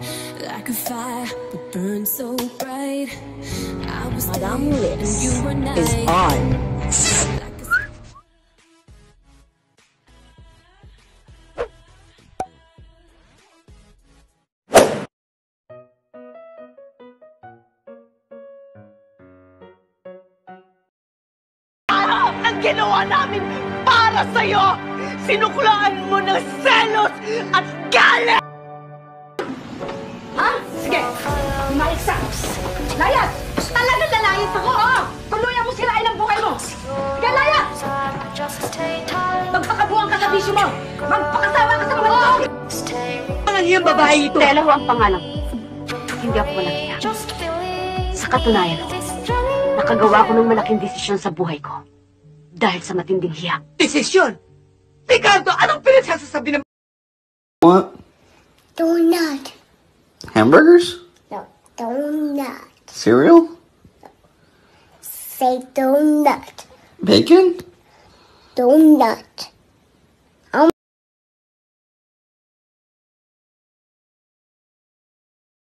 Like a fire that burns so bright. I was Madame Lips is on. Ang ginawa namin para sa'yo, sinukulaan mo ng selos at galit! Ha? Sige, maiksaps! Layat! Talaga lalayat ako, oh! Tuluyan mo sirain ang buhay mo! Sige, layat! Magpakabuhan ka sa bisyo mo! Magpakasawa ka sa mga tao! Ang hiyang babae ito! Stella ho ang pangalan. Hindi ako malakiya. Sa katunayan, nakagawa ko ng malaking desisyon sa buhay ko. Dahil sa matinding hiya. Desisyon! Ricardo, anong pinagsasasabi ng... What? Donut. Hamburgers? No, donut. Cereal? No. Say donut. Bacon? Donut.